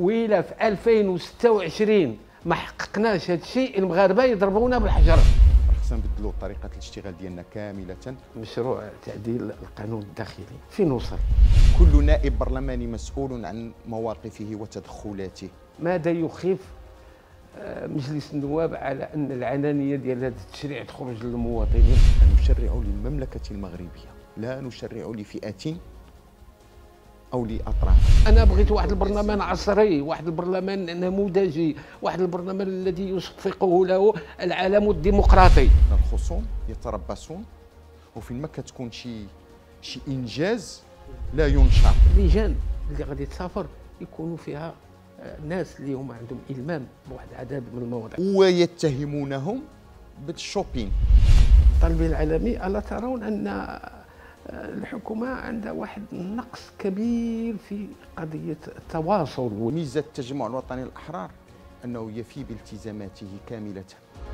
وإلا في 2026 ما حققناش هذا الشيء المغاربه يضربونا بالحجر. خصنا نبدلوا طريقه الاشتغال ديالنا كامله. مشروع تعديل القانون الداخلي فين وصل؟ كل نائب برلماني مسؤول عن مواقفه وتدخلاته. ماذا يخيف مجلس النواب على ان العنانيه ديال هذا التشريع تخرج للمواطنين؟ نشرع للمملكه المغربيه، لا نشرع لفئه أو لأطراف. أنا بغيت واحد البرلمان عصري، واحد البرلمان نموذجي، واحد البرلمان الذي يصفقه له العالم الديمقراطي. الخصوم يتربصون وفين ما كتكون شي إنجاز لا ينشر. اللجان اللي غادي تسافر يكونوا فيها ناس اللي هما عندهم إلمام بواحد العدد من المواضيع. ويتهمونهم بالشوبين. الطلبي العالمي، ألا ترون أن الحكومة عندها واحد النقص كبير في قضية التواصل؟ ميزة التجمع الوطني الأحرار أنه يفي بالتزاماته كاملة.